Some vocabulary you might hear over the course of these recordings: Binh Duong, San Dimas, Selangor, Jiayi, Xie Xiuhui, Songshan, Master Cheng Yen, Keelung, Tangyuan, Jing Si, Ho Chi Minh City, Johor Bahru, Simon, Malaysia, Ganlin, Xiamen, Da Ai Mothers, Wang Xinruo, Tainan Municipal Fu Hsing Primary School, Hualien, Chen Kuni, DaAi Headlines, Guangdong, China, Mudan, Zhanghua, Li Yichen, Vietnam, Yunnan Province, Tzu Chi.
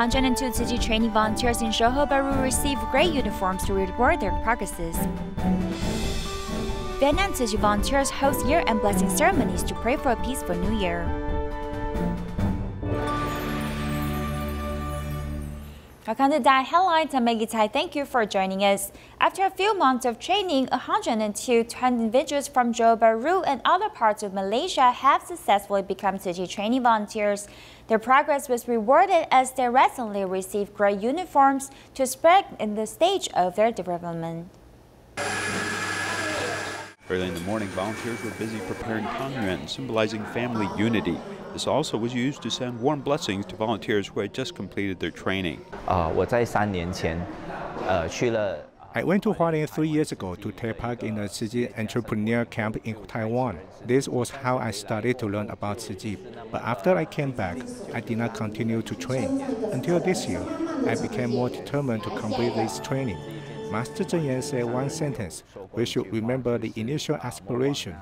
102 city training volunteers in Johor Bahru received grey uniforms to report their progresses. Vietnam city volunteers host year-end blessing ceremonies to pray for a peaceful New Year. Welcome to Da Headlines. I'm Maggie Tai. Thank you for joining us. After a few months of training, 102 individuals from Johor Bahru and other parts of Malaysia have successfully become city training volunteers. Their progress was rewarded as they recently received grey uniforms to spread in the stage of their development. Early in the morning, volunteers were busy preparing tangyuan, symbolizing family unity. This also was used to send warm blessings to volunteers who had just completed their training. I went to Hualien 3 years ago to take part in a Ciji entrepreneur camp in Taiwan. This was how I started to learn about Ciji. But after I came back, I did not continue to train. Until this year, I became more determined to complete this training. Master Cheng Yen said one sentence, we should remember the initial aspiration,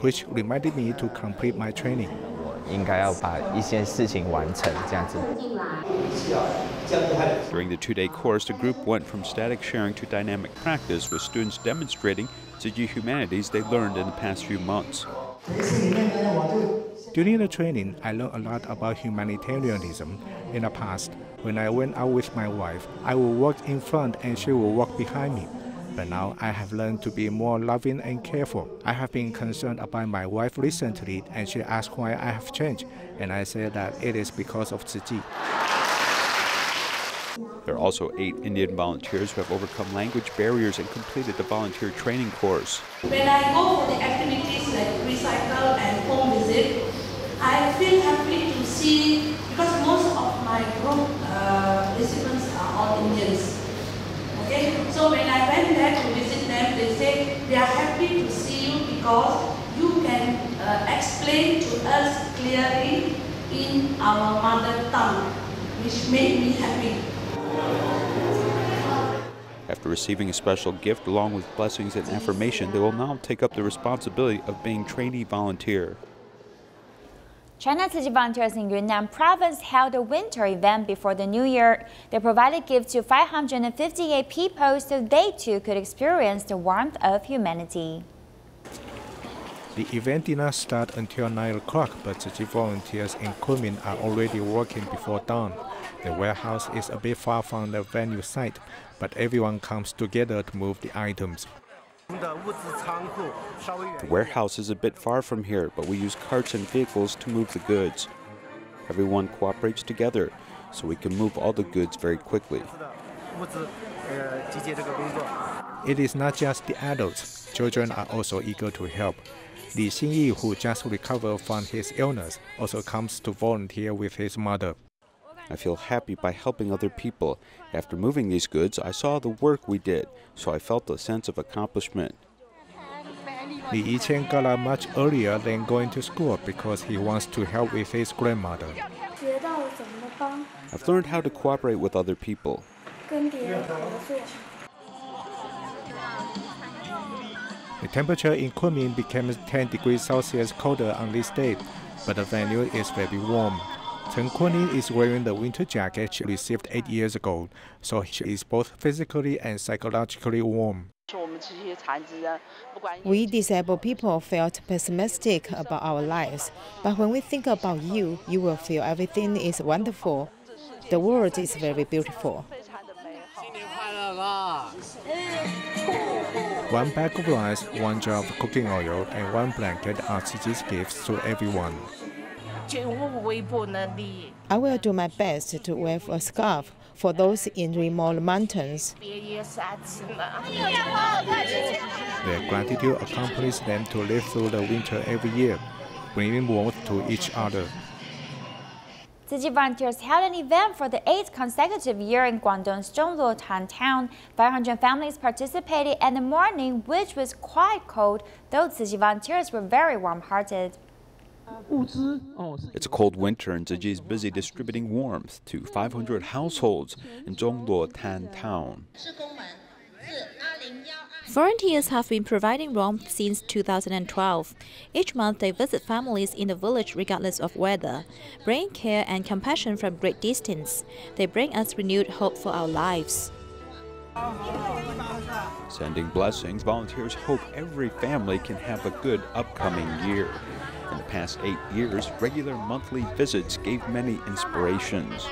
which reminded me to complete my training. During the two-day course, the group went from static sharing to dynamic practice, with students demonstrating Tzu Chi humanities they learned in the past few months. During the training, I learned a lot about humanitarianism. In the past, when I went out with my wife, I would walk in front and she would walk behind me. But now I have learned to be more loving and careful. I have been concerned about my wife recently and she asked why I have changed. And I said that it is because of Tzu Chi. There are also 8 Indian volunteers who have overcome language barriers and completed the volunteer training course. When I go for the activities like recycle and home visit, I feel happy to see, because most of my group participants are all Indians. So when I went there to visit them, they said they are happy to see you because you can explain to us clearly in our mother tongue, which made me happy. After receiving a special gift along with blessings and affirmation, they will now take up the responsibility of being trainee volunteer. China city volunteers in Yunnan Province held a winter event before the New Year. They provided gifts to 558 people so they too could experience the warmth of humanity. The event did not start until 9 o'clock, but city volunteers in Kunming are already working before dawn. The warehouse is a bit far from the venue site, but everyone comes together to move the items. The warehouse is a bit far from here, but we use carts and vehicles to move the goods. Everyone cooperates together, so we can move all the goods very quickly. It is not just the adults. Children are also eager to help. Li Xingyi, who just recovered from his illness, also comes to volunteer with his mother. I feel happy by helping other people. After moving these goods, I saw the work we did, so I felt a sense of accomplishment. Li Yichen got up much earlier than going to school because he wants to help with his grandmother. I've learned how to cooperate with other people. The temperature in Kunming became 10 degrees Celsius colder on this day, but the venue is very warm. Chen Kuni is wearing the winter jacket she received 8 years ago, so she is both physically and psychologically warm. We disabled people felt pessimistic about our lives, but when we think about you, you will feel everything is wonderful. The world is very beautiful. One bag of rice, one jar of cooking oil, and one blanket are Ciji's gifts to everyone. I will do my best to wear a scarf for those in remote mountains. Their gratitude accompanies them to live through the winter every year, bringing warmth to each other. City volunteers held an event for the 8th consecutive year in Guangdong's Zhongluotan Town. 500 families participated in the morning, which was quite cold, though city volunteers were very warm-hearted. It's a cold winter and Tzu Chi is busy distributing warmth to 500 households in Zhongluotan Town. Volunteers have been providing warmth since 2012. Each month they visit families in the village regardless of weather, bringing care and compassion from great distance. They bring us renewed hope for our lives. Sending blessings, volunteers hope every family can have a good upcoming year. In the past 8 years, regular monthly visits gave many inspirations.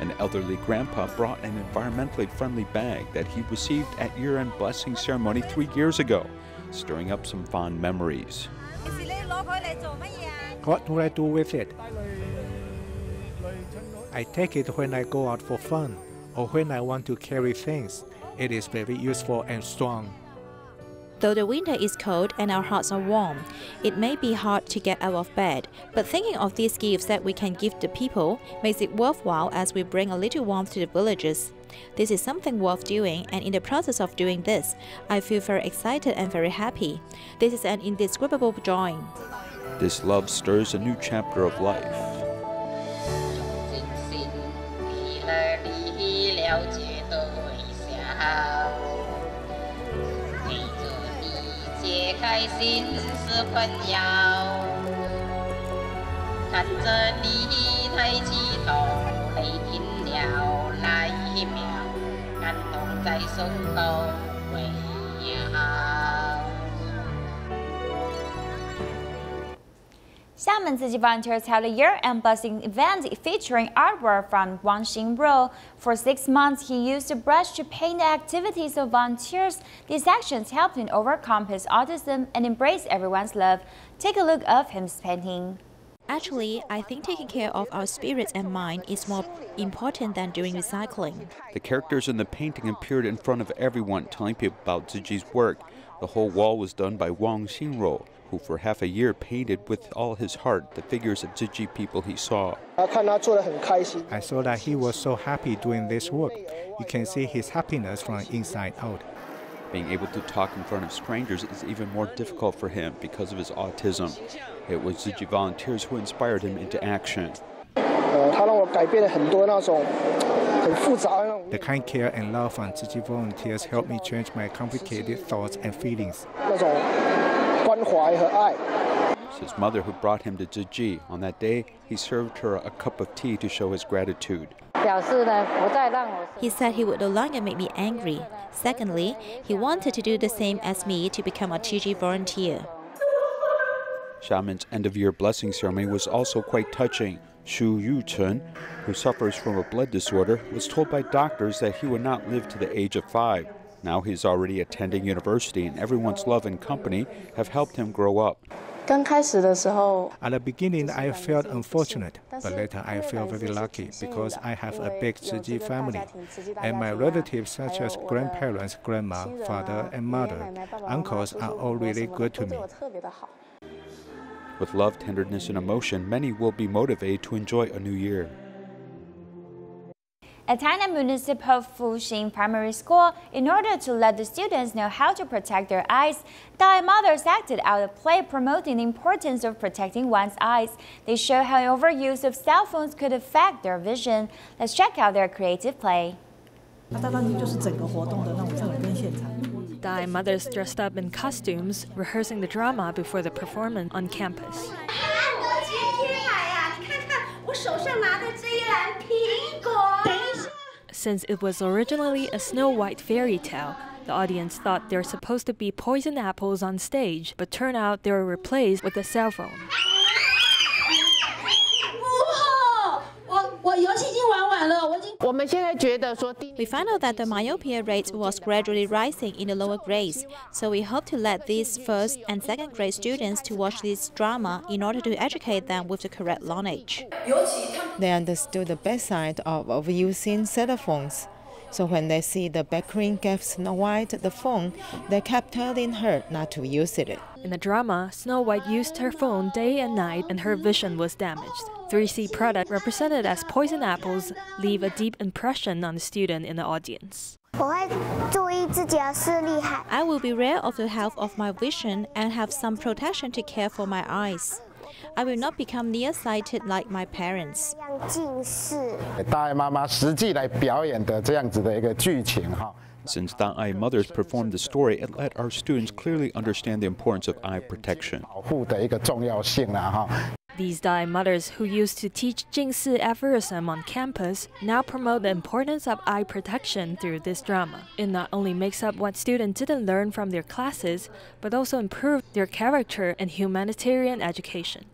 An elderly grandpa brought an environmentally friendly bag that he received at year-end blessing ceremony 3 years ago, stirring up some fond memories. What do I do with it? I take it when I go out for fun or when I want to carry things. It is very useful and strong. Though the winter is cold and our hearts are warm, it may be hard to get out of bed, but thinking of these gifts that we can give the people makes it worthwhile as we bring a little warmth to the villages. This is something worth doing, and in the process of doing this, I feel very excited and very happy. This is an indescribable joy. This love stirs a new chapter of life. Xiamen City volunteers held a year-end blessing event featuring artwork from Wang Xinruo. For 6 months, he used a brush to paint the activities of volunteers. These actions helped him overcome his autism and embrace everyone's love. Take a look of his painting. Actually, I think taking care of our spirits and mind is more important than doing recycling. The characters in the painting appeared in front of everyone, telling people about Tzu Chi's work. The whole wall was done by Wang Xinruo, who for half a year painted with all his heart the figures of Tzu Chi people he saw. I saw that he was so happy doing this work. You can see his happiness from inside out. Being able to talk in front of strangers is even more difficult for him because of his autism. It was Tzu Chi volunteers who inspired him into action. The kind care and love from Tzu Chi volunteers helped me change my complicated thoughts and feelings. It's his mother who brought him to Tzu Chi. On that day, he served her a cup of tea to show his gratitude. He said he would no longer make me angry. Secondly, he wanted to do the same as me to become a Tzu Chi volunteer. Xiamen's end-of-year blessing ceremony was also quite touching. Xu Yuchen, who suffers from a blood disorder, was told by doctors that he would not live to the age of 5. Now he's already attending university, and everyone's love and company have helped him grow up. At the beginning, I felt unfortunate, but later I feel very lucky because I have a big Tzu Chi family, and my relatives such as grandparents, grandma, father and mother, uncles are all really good to me. With love, tenderness, and emotion, many will be motivated to enjoy a new year. At Tainan Municipal Fuxing Primary School, in order to let the students know how to protect their eyes, Da Ai Mothers acted out a play promoting the importance of protecting one's eyes. They show how overuse of cell phones could affect their vision. Let's check out their creative play. Da Ai Mothers dressed up in costumes, rehearsing the drama before the performance on campus. Since it was originally a Snow White fairy tale, the audience thought there were supposed to be poison apples on stage, but turned out they were replaced with a cell phone. We found out that the myopia rate was gradually rising in the lower grades, so we hope to let these first and second grade students to watch this drama in order to educate them with the correct knowledge. They understood the bad side of using cell phones. So when they see the bickering gave Snow White the phone, they kept telling her not to use it. In the drama, Snow White used her phone day and night and her vision was damaged. 3C products represented as poison apples leave a deep impression on the student in the audience. I will be aware of the health of my vision and have some protection to care for my eyes. I will not become nearsighted like my parents. Since Da Ai Mothers performed the story, it let our students clearly understand the importance of eye protection. These Da Ai Mothers, who used to teach Jing Si aphorism on campus, now promote the importance of eye protection through this drama. It not only makes up what students didn't learn from their classes, but also improved their character and humanitarian education.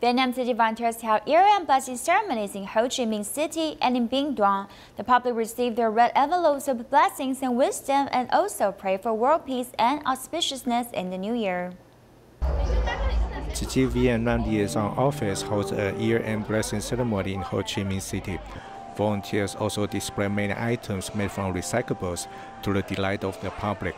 Vietnam City volunteers held area and blessing ceremonies in Ho Chi Minh City and in Binh Duong. The public received their red envelopes of blessings and wisdom and also prayed for world peace and auspiciousness in the new year. Tzu Chi Vietnam Liaison Office holds a year-end blessing ceremony in Ho Chi Minh City. Volunteers also display many items made from recyclables to the delight of the public.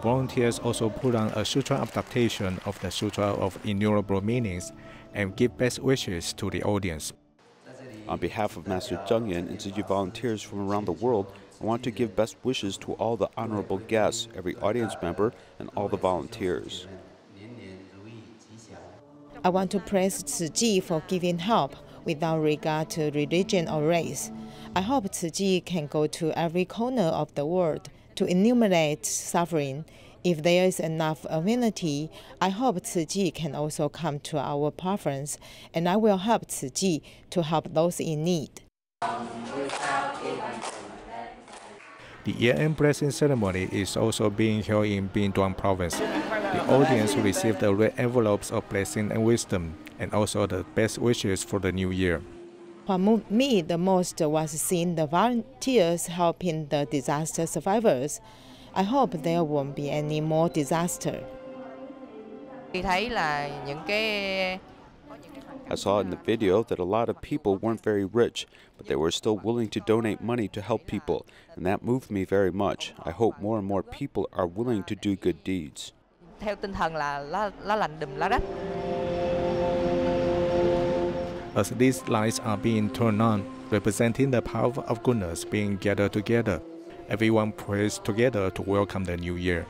Volunteers also put on a sutra adaptation of the Sutra of Innumerable Meanings and give best wishes to the audience. On behalf of Master Cheng Yen and Tzu Chi volunteers from around the world, I want to give best wishes to all the honorable guests, every audience member, and all the volunteers. I want to praise Tzu Chi for giving help without regard to religion or race. I hope Tzu Chi can go to every corner of the world to eliminate suffering. If there is enough amenity, I hope Tzu Chi can also come to our province, and I will help Tzu Chi to help those in need. The year-end blessing ceremony is also being held in Binh Duong Province. The audience received the red envelopes of blessing and wisdom, and also the best wishes for the new year. What moved me the most was seeing the volunteers helping the disaster survivors. I hope there won't be any more disaster. I saw in the video that a lot of people weren't very rich, but they were still willing to donate money to help people, and that moved me very much. I hope more and more people are willing to do good deeds. As these lights are being turned on, representing the power of goodness being gathered together, everyone prays together to welcome the new year.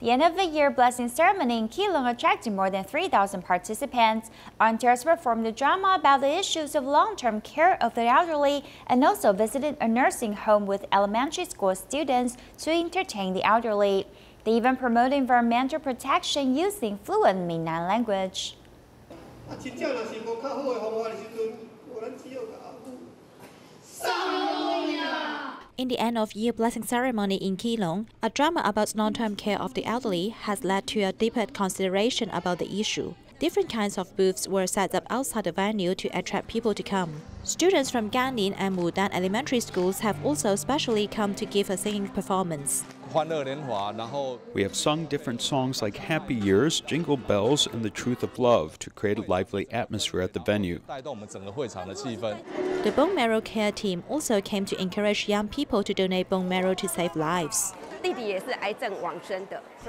The end of the year blessing ceremony in Keelung attracted more than 3,000 participants. Volunteers performed a drama about the issues of long-term care of the elderly and also visited a nursing home with elementary school students to entertain the elderly. They even promoted environmental protection using fluent Minnan language. In the end-of-year blessing ceremony in Keelung, a drama about long-term care of the elderly has led to a deeper consideration about the issue. Different kinds of booths were set up outside the venue to attract people to come. Students from Ganlin and Mudan elementary schools have also specially come to give a singing performance. We have sung different songs like Happy Years, Jingle Bells, and The Truth of Love to create a lively atmosphere at the venue. The bone marrow care team also came to encourage young people to donate bone marrow to save lives.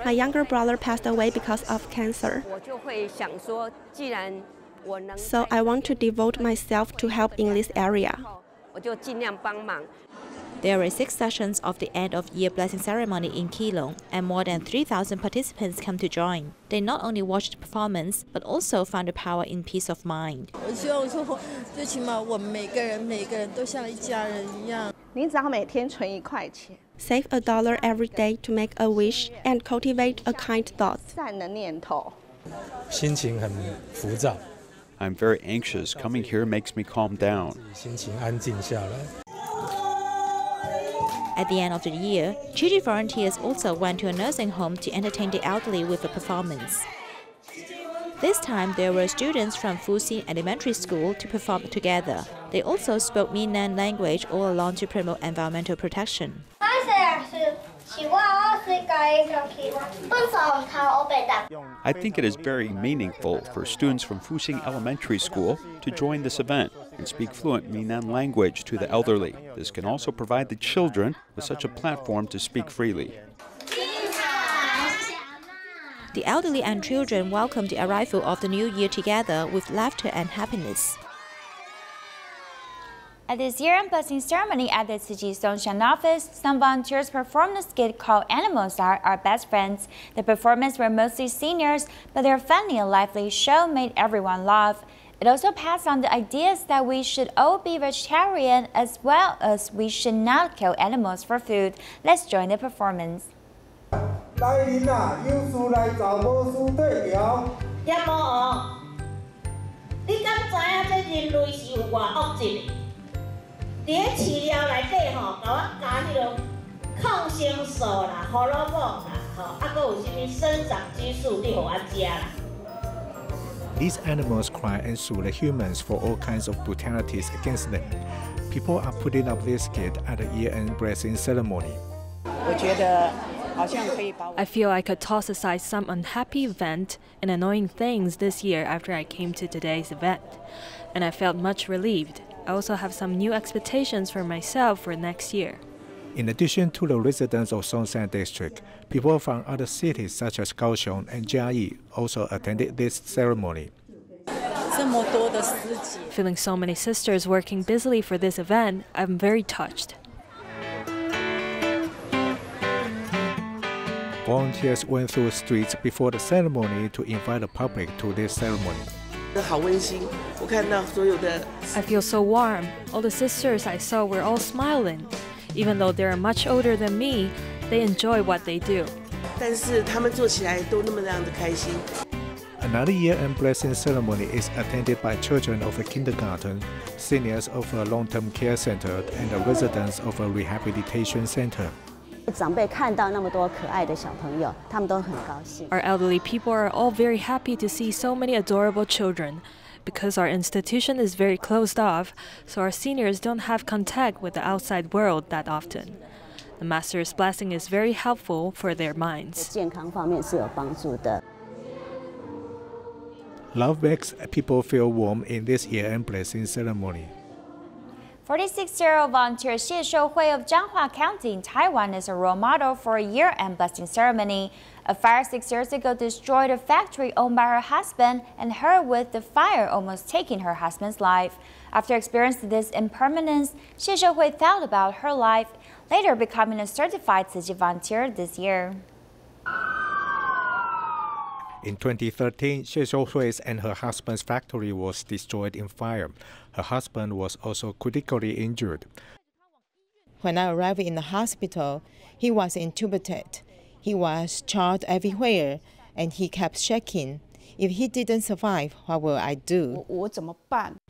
My younger brother passed away because of cancer. So I want to devote myself to help in this area. There were 6 sessions of the end-of-year blessing ceremony in Keelung, and more than 3,000 participants come to join. They not only watched the performance, but also found the power in peace of mind. Save $1 every day to make a wish and cultivate a kind thought. I'm very anxious. Coming here makes me calm down. At the end of the year, Tzu Chi volunteers also went to a nursing home to entertain the elderly with a performance. This time, there were students from Fuxing Elementary School to perform together. They also spoke Minnan language all along to promote environmental protection. I think it is very meaningful for students from Fuxing Elementary School to join this event and speak fluent Minnan language to the elderly. This can also provide the children with such a platform to speak freely. The elderly and children welcomed the arrival of the new year together with laughter and happiness. At this year-end blessing ceremony at the Tzu Chi Songshan office, some volunteers performed a skit called Animals Are Our Best Friends. The performers were mostly seniors, but their funny and lively show made everyone laugh. It also passed on the ideas that we should all be vegetarian as well as we should not kill animals for food. Let's join the performance. 你知道人類是有多惡？ These animals cry and sue the humans for all kinds of brutalities against them. People are putting up this kid at a year-end blessing ceremony. I feel I could toss aside some unhappy event and annoying things this year after I came to today's event, and I felt much relieved. I also have some new expectations for myself for next year. In addition to the residents of Songshan District, people from other cities such as Kaohsiung and Jiayi also attended this ceremony. Feeling so many sisters working busily for this event, I'm very touched. Volunteers went through streets before the ceremony to invite the public to this ceremony. I feel so warm. All the sisters I saw were all smiling. Even though they are much older than me, they enjoy what they do. Another year-end blessing ceremony is attended by children of a kindergarten, seniors of a long-term care center, and the residents of a rehabilitation center. Our elderly people are all very happy to see so many adorable children. Because our institution is very closed off, so our seniors don't have contact with the outside world that often. The Master's blessing is very helpful for their minds. Love makes people feel warm in this year-end blessing ceremony. 46-year-old volunteer Xie Shou Hui of Zhanghua County in Taiwan is a role model for a year-end blessing ceremony. A fire 6 years ago destroyed a factory owned by her husband and her, with the fire almost taking her husband's life. After experiencing this impermanence, Xie Shou Hui thought about her life, later becoming a certified city volunteer this year. In 2013, Xie Xiaohui's and her husband's factory was destroyed in fire. Her husband was also critically injured. When I arrived in the hospital, he was intubated. He was charred everywhere, and he kept shaking. If he didn't survive, what will I do?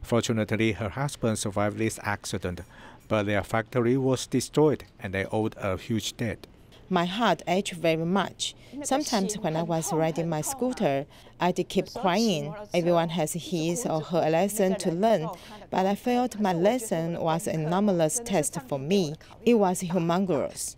Fortunately, her husband survived this accident, but their factory was destroyed, and they owed a huge debt. My heart ached very much. Sometimes when I was riding my scooter, I did keep crying. Everyone has his or her lesson to learn, but I felt my lesson was an enormous test for me. It was humongous.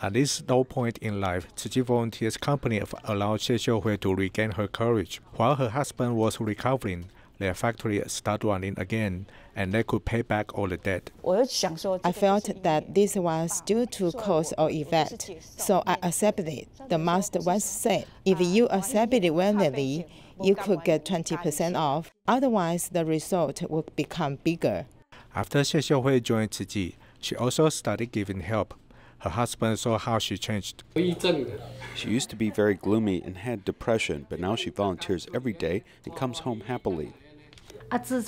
At this low point in life, Tzu Chi Volunteers Company allowed Xie Xiuhui to regain her courage. While her husband was recovering, their factory started running again, and they could pay back all the debt. I felt that this was due to cause or event, so I accepted it. The master once said, if you accept it willingly, you could get 20% off, otherwise the result would become bigger. After Xie Xiuhui joined Tzu Chi, she also started giving help. Her husband saw how she changed. She used to be very gloomy and had depression, but now she volunteers every day and comes home happily. After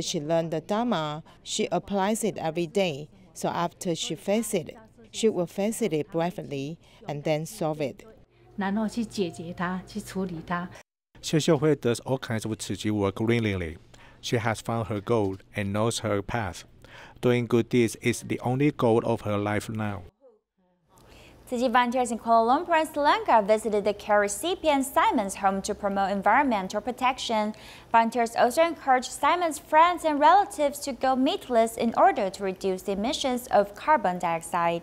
she learned the Dharma, she applies it every day. So after she faces it, she will face it bravely and then solve it. Xie Xiuhui does all kinds of Tzu Chi work willingly. She has found her goal and knows her path. Doing good deeds is the only goal of her life now. Tzu Chi volunteers in Kuala Lumpur and Selangor visited the care recipient Simon's home to promote environmental protection. Volunteers also encouraged Simon's friends and relatives to go meatless in order to reduce the emissions of carbon dioxide.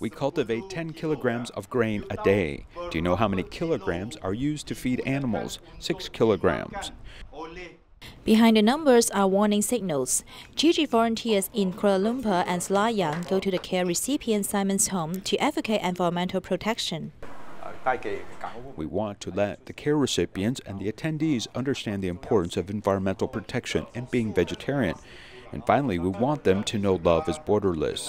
We cultivate 10 kilograms of grain a day. Do you know how many kilograms are used to feed animals? 6 kilograms. Behind the numbers are warning signals. Gigi volunteers in Kuala Lumpur and Selayang go to the care recipient Simon's home to advocate environmental protection. We want to let the care recipients and the attendees understand the importance of environmental protection and being vegetarian. And finally, we want them to know love is borderless.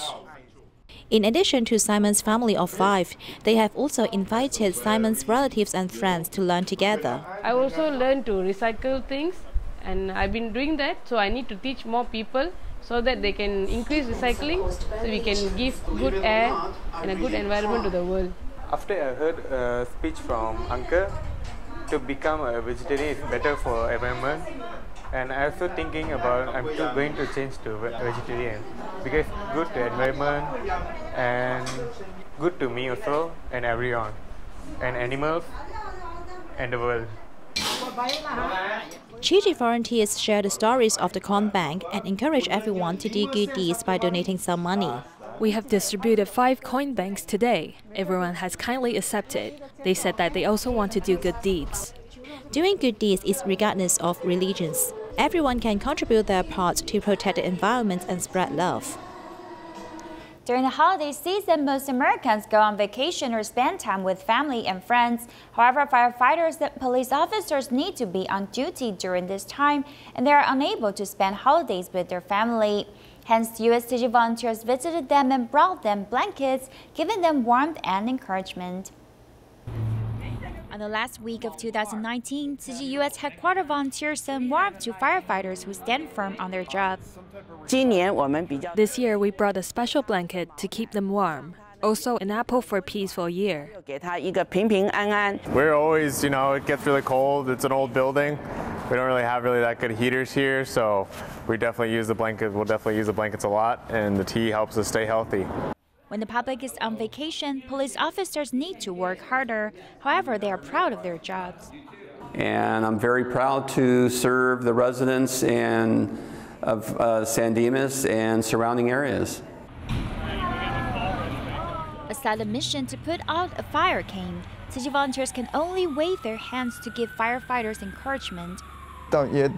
In addition to Simon's family of 5, they have also invited Simon's relatives and friends to learn together. I also learned to recycle things, and I've been doing that, so I need to teach more people so that they can increase recycling, so we can give good air and a good environment to the world. After I heard a speech from uncle, to become a vegetarian is better for environment, and I also thinking about I'm still going to change to vegetarian because good to environment and good to me also and everyone and animals and the world. Gigi volunteers share the stories of the corn bank and encourage everyone to do good deeds by donating some money. We have distributed 5 coin banks today. Everyone has kindly accepted. They said that they also want to do good deeds. Doing good deeds is regardless of religions. Everyone can contribute their part to protect the environment and spread love. During the holiday season, most Americans go on vacation or spend time with family and friends. However, firefighters and police officers need to be on duty during this time, and they are unable to spend holidays with their family. Hence, USTG volunteers visited them and brought them blankets, giving them warmth and encouragement. On the last week of 2019, Tzu Chi U.S. headquarters volunteers sent warmth to firefighters who stand firm on their job. This year, we brought a special blanket to keep them warm. Also, an apple for a peaceful year. We're always, it gets really cold. It's an old building. We don't really have that good heaters here, so we definitely use the blankets. We'll definitely use the blankets a lot, and the tea helps us stay healthy. When the public is on vacation, police officers need to work harder. However, they are proud of their jobs. And I'm very proud to serve the residents of San Dimas and surrounding areas. A solemn mission to put out a fire came. City volunteers can only wave their hands to give firefighters encouragement. During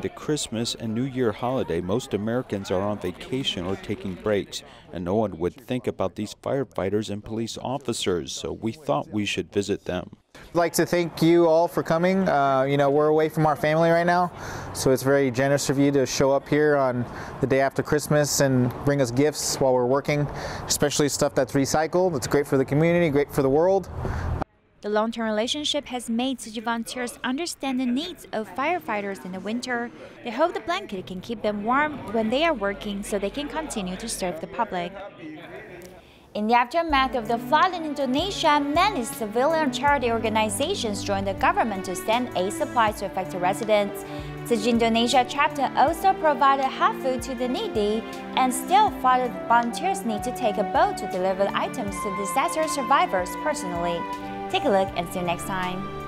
the Christmas and New Year holiday, most Americans are on vacation or taking breaks, and no one would think about these firefighters and police officers, so we thought we should visit them. I'd like to thank you all for coming. We're away from our family right now, so it's very generous of you to show up here on the day after Christmas and bring us gifts while we're working, especially stuff that's recycled. It's great for the community, great for the world. The long-term relationship has made Tzu Chi volunteers understand the needs of firefighters in the winter. They hope the blanket can keep them warm when they are working so they can continue to serve the public. In the aftermath of the flood in Indonesia, many civilian charity organizations joined the government to send aid supplies to affected residents. Tzu Chi Indonesia chapter also provided hot food to the needy, and still volunteers need to take a boat to deliver items to disaster survivors personally. Take a look and see you next time.